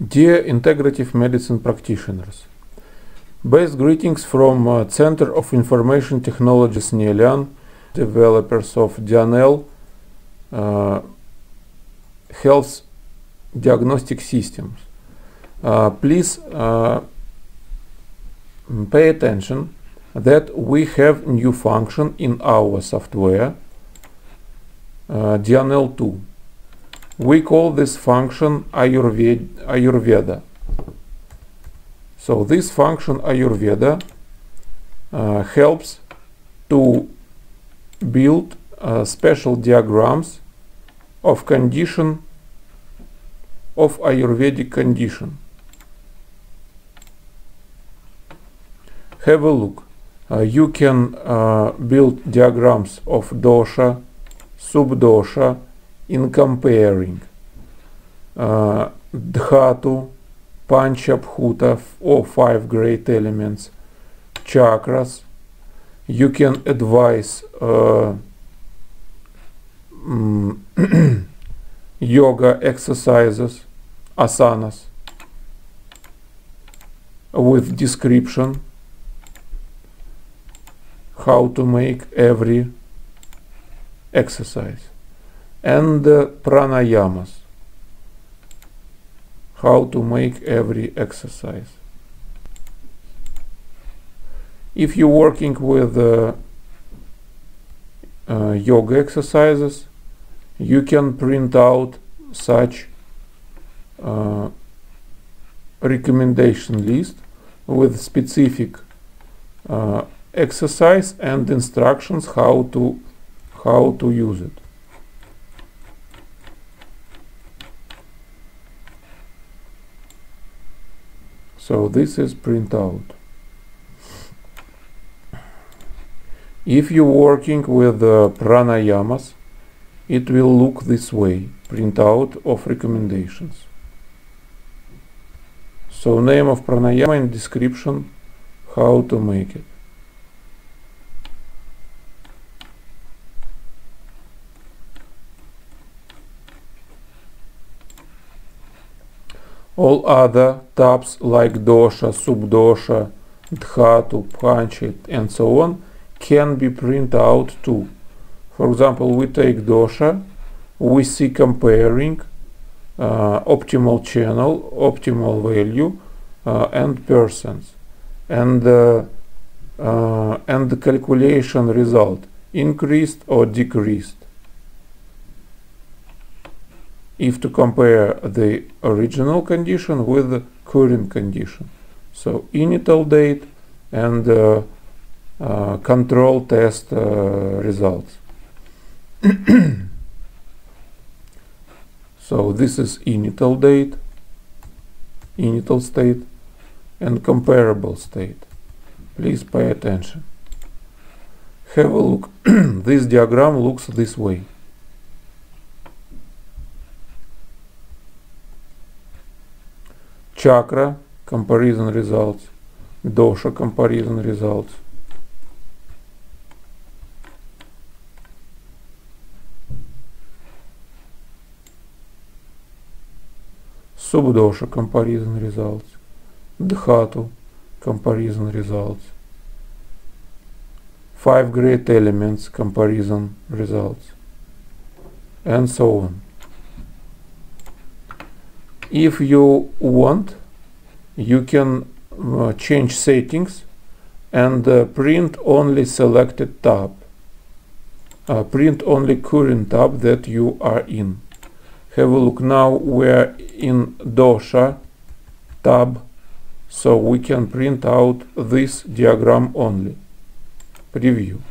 Dear Integrative Medicine Practitioners, best greetings from Center of Information Technologies Nielan, developers of Dianel Health Diagnostic Systems. Please pay attention that we have new function in our software, Dianel 2. We call this function Ayurveda. So this function Ayurveda helps to build special diagrams of condition, of Ayurvedic condition. Have a look. You can build diagrams of dosha, sub-dosha, in comparing Dhatu, Panchabhuta, or five great elements, chakras. You can advise yoga exercises, asanas, with description, how to make every exercise, and pranayamas, how to make every exercise. If you're working with yoga exercises, you can print out such recommendation list with specific exercise and instructions how to use it. So this is printout. If you're working with pranayamas, it will look this way, printout of recommendations. So name of pranayama and description, how to make it. All other tabs like dosha, sub-dosha, dhatu, pancha, and so on can be printed out too. For example, we take dosha, we see comparing optimal channel, optimal value, and persons, and the calculation result, increased or decreased. If to compare the original condition with the current condition. So initial date and control test results. So this is initial date, initial state, and comparable state. Please pay attention. Have a look. This diagram looks this way. Chakra comparison results, dosha comparison results. Sub-dosha comparison results, dhatu comparison results, five great elements comparison results, and so on. If you want, you can change settings and print only selected tab, print only current tab that you are in. Have a look, now we're in dosha tab, so we can print out this diagram only. Preview.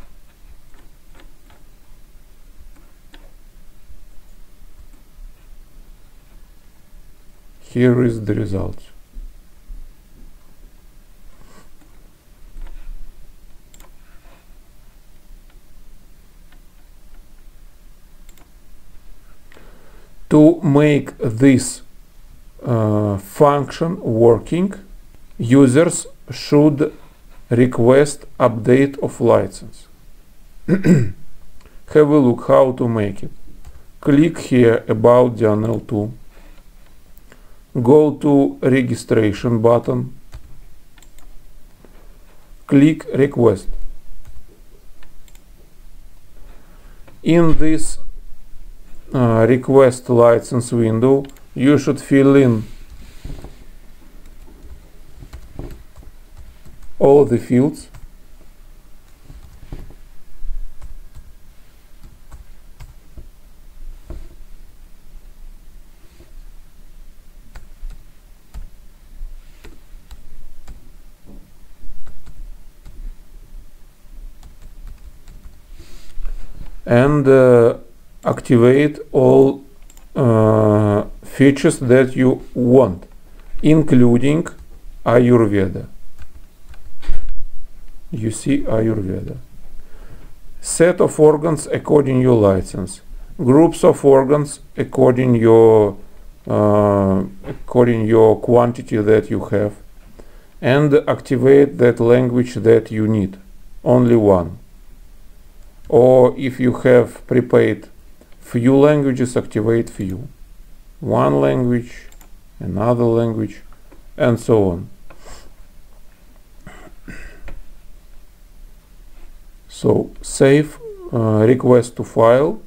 Here is the result. To make this function working, users should request update of license. Have a look how to make it. Click here about Dianel 2. Go to registration button. Click request. In this request license window, you should fill in all the fields. And activate all features that you want, including Ayurveda. You see Ayurveda. Set of organs according your license. Groups of organs according your quantity that you have. And activate that language that you need. Only one. Or if you have prepaid few languages, activate few. One language, another language, and so on. So save request to file.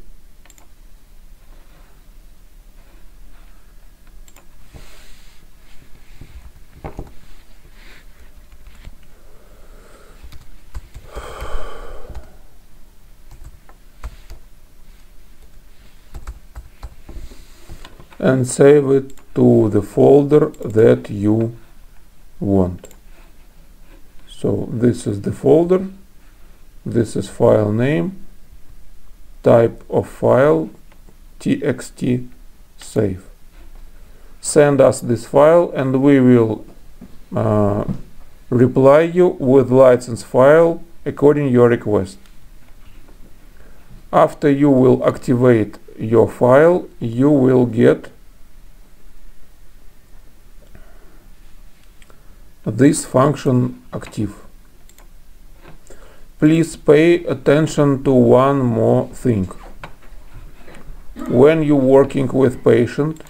And save it to the folder that you want. So this is the folder, this is file name, type of file, txt, save. Send us this file and we will reply you with license file according to your request. After you will activate your file, you will get this function active. Please pay attention to one more thing. When you're working with patient,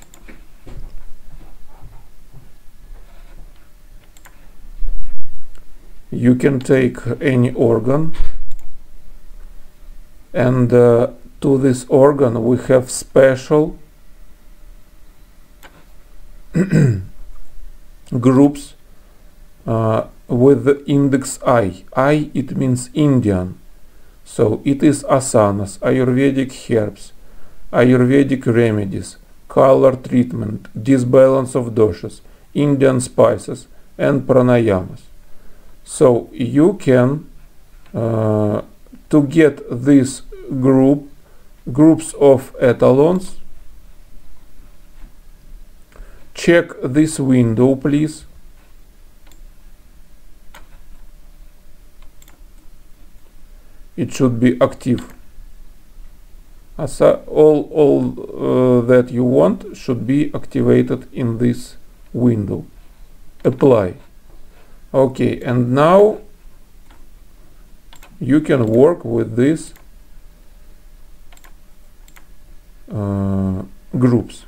you can take any organ, and to this organ we have special groups with the index I. I, it means Indian. So it is asanas, Ayurvedic herbs, Ayurvedic remedies, color treatment, disbalance of doshas, Indian spices, and pranayamas. So you can, to get this group, groups of etalons, check this window, please. It should be active. All that you want should be activated in this window. Apply. Okay, and now you can work with this groups.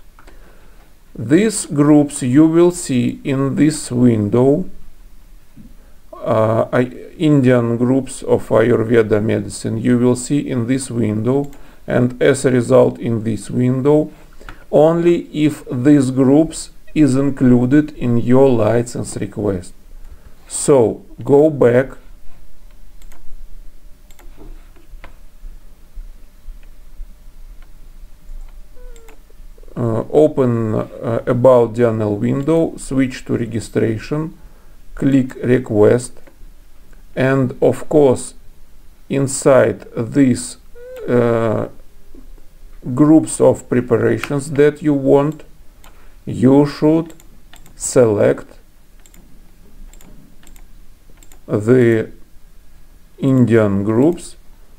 These groups you will see in this window. Indian groups of Ayurveda medicine you will see in this window, and as a result in this window only if these groups is included in your license request. So go back open About Dianel window, switch to registration, click request, and of course inside these groups of preparations that you want, you should select the Indian groups,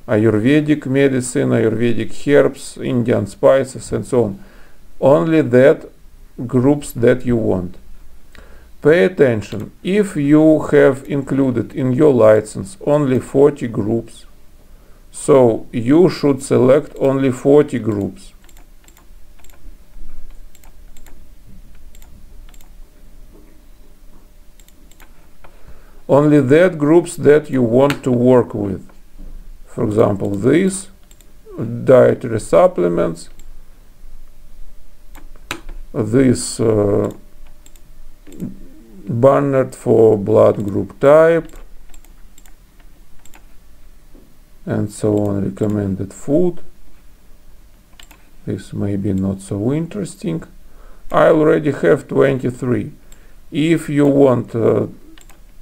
Ayurvedic medicine, Ayurvedic herbs, Indian spices, and so on. Only that groups that you want. Pay attention, if you have included in your license only 40 groups, so you should select only 40 groups. only that groups that you want to work with. For example, these dietary supplements, this Barnard for blood group type, and so on, recommended food. This may be not so interesting. I already have 23. If you want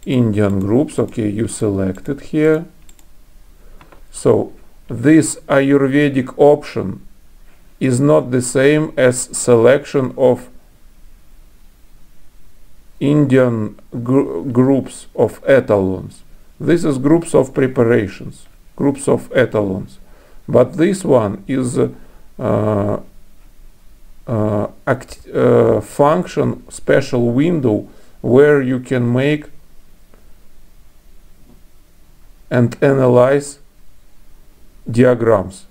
Indian groups, okay, you select it here. So this Ayurvedic option is not the same as selection of Indian groups of etalons. This is groups of preparations, groups of etalons. But this one is function special window where you can make and analyze diagrams,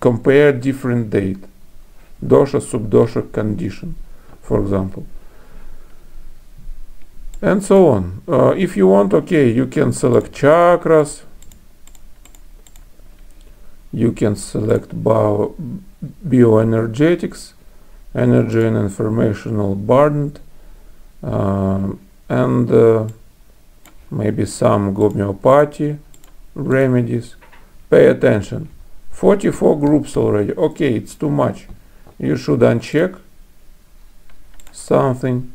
compare different data, dosha, sub-dosha condition, for example, and so on. If you want, okay, you can select chakras, you can select bioenergetics, energy and informational burden, and maybe some homeopathy remedies. Pay attention. 44 groups already. Okay, it's too much. You should uncheck something.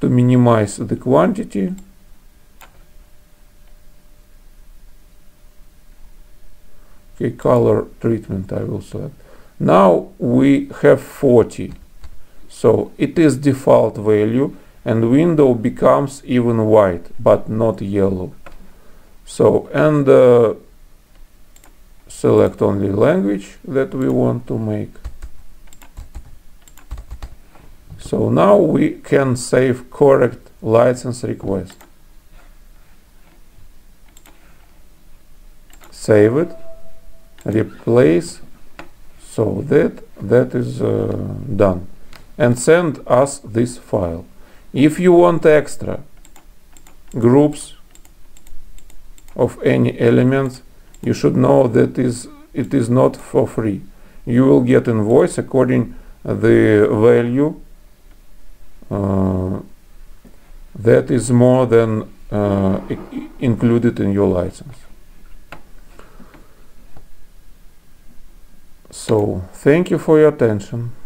To minimize the quantity. Okay, color treatment I will select. Now we have 40. So it is default value and window becomes even white but not yellow. So and select only language that we want to make. So now we can save correct license request. Save it, replace, so that is done. And send us this file. If you want extra groups of any elements, you should know that it is not for free. You will get invoice according to the value that is more than included in your license. So, thank you for your attention.